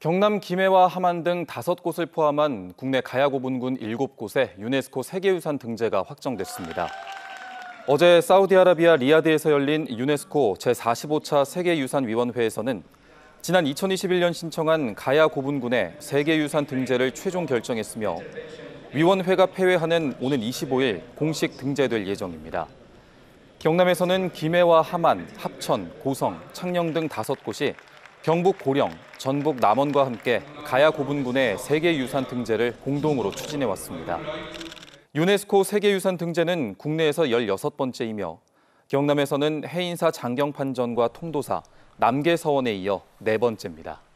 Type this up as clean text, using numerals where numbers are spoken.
경남 김해와 함안 등 5곳을 포함한 국내 가야 고분군 7곳에 유네스코 세계유산 등재가 확정됐습니다. 어제 사우디아라비아 리야드에서 열린 유네스코 제45차 세계유산위원회에서는 지난 2021년 신청한 가야 고분군의 세계유산 등재를 최종 결정했으며 위원회가 폐회하는 오는 25일 공식 등재될 예정입니다. 경남에서는 김해와 함안, 합천, 고성, 창녕 등 5곳이 경북 고령, 전북 남원과 함께 가야 고분군의 세계유산 등재를 공동으로 추진해왔습니다. 유네스코 세계유산 등재는 국내에서 16번째이며 경남에서는 해인사 장경 판전과 통도사, 남계 서원에 이어 4번째입니다.